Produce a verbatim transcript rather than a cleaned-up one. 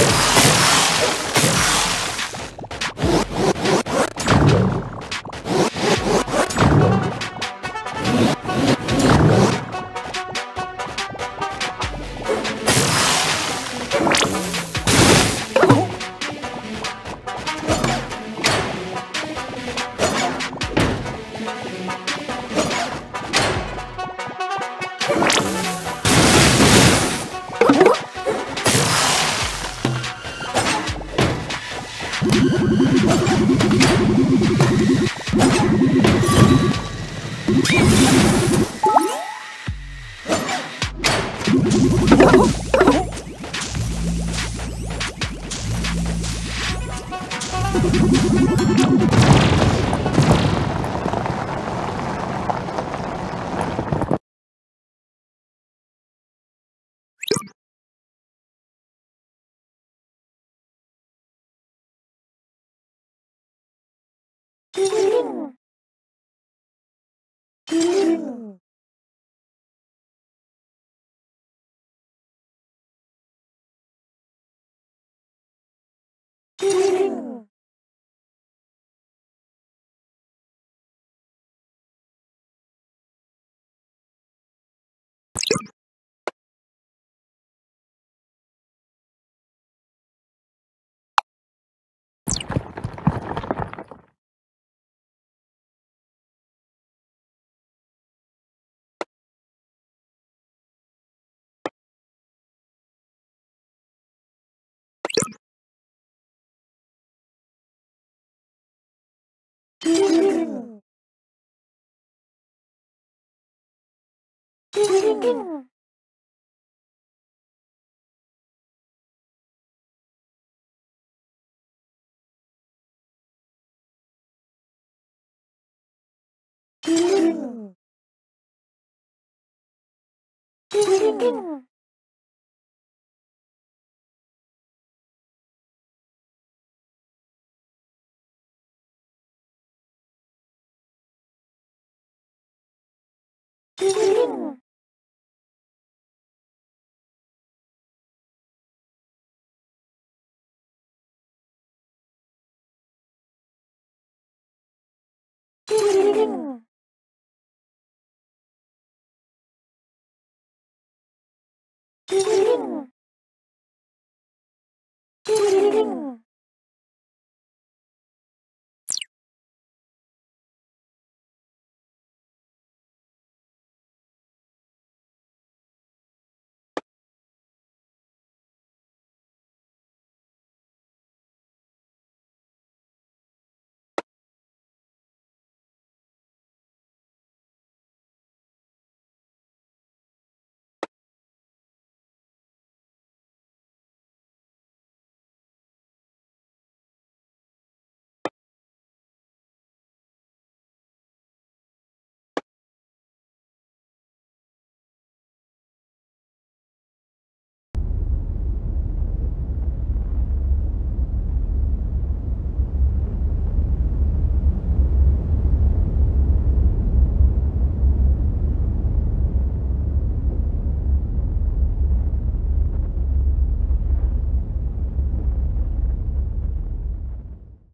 Ding ピン